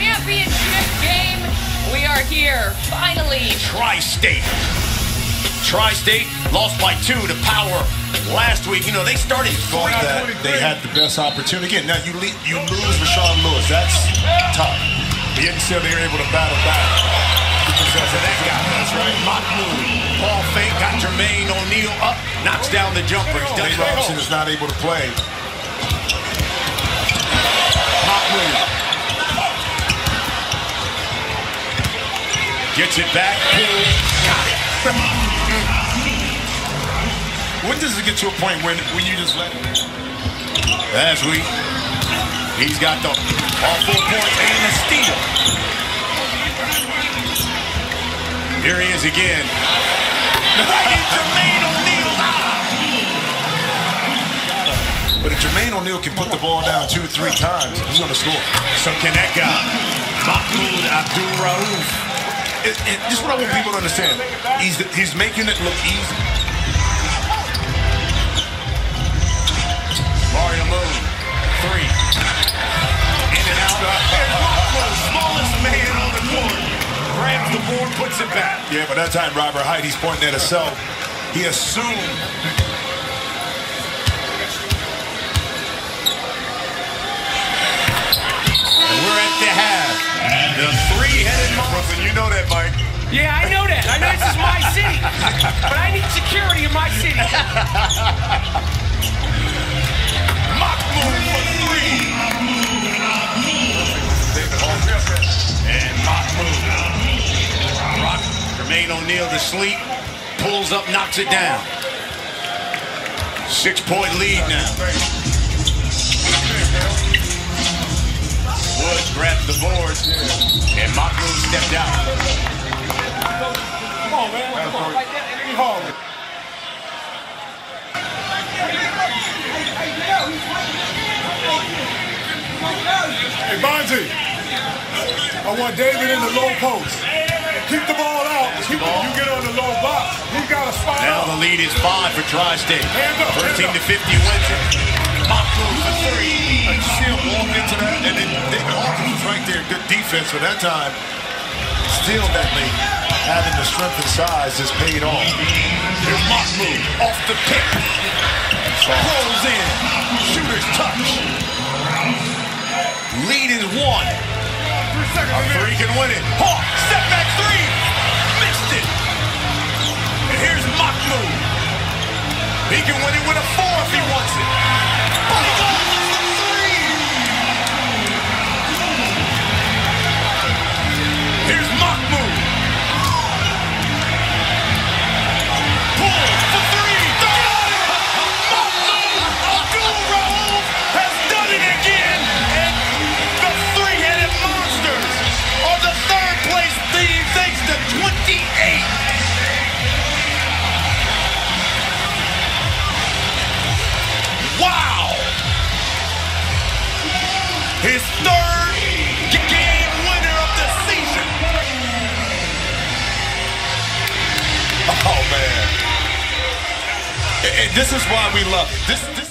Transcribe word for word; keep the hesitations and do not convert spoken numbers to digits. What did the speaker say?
championship game. We are here, finally. Tri-State. Tri-State lost by two to Power last week. You know, they started going that. They had the best opportunity. Again, now you, you lose Rashawn Lewis. That's tough. But yet still they were able to battle back. So that guy, that's right. Mahmoud, Paul Faye got Jermaine O'Neal up, knocks down the jumper. Dale Robinson is not able to play. Mahmoud gets it back. Got it. When does it get to a point when when you just let him? That's weak. He's got the all four points and the steal. Here he is again. Jermaine O'Neal. Ah! But if Jermaine O'Neal can put the ball down two, three times, he's going to score. So can that guy, Mahmoud Abdul-Rauf. This is what I want people to understand. He's, he's making it look easy. Mario Mooney, three. In and out. There's smallest man on the court. Grabs the board, puts it back. Yeah, but that time Robert Hyde, he's pointing at himself. He assumed. And we're at the half. The three-headed monster. You know that, Mike. Yeah, I know that. I know this is my city. But I need security in my city. Mock move for three. David Hawkins. And mock move. Jermaine O'Neal to sleep, pulls up, knocks it down. Six-point lead now. Wood grabs the board, and Mahmoud stepped out. Come on, man. Come on. Like that, it'll be hard. Hey, Bonzi, I want David in the low post. Keep the ball out. Keep the ball. You get on the low box. You got a spot. Now up. The lead is five for Tri-State. thirteen to fifty wins it. Mahmoud for three. And still walk into that. And then David Hawkins right there. Good defense for that time. Still that lead. Having the strength and size has paid off. Here's Mahmoud off the pick. Rolls in. Shooter's touch. Lead is one. A three can win it. Hawk, step back three. Missed it. And here's Mahmoud. He can win it with a four if he wants it. Oh, he got it with the three. Here's Mahmoud. Pull for three. Got it. Mahmoud Abdul-Rauf has done it again. His third game winner of the season. Oh, man. And this is why we love it. This, this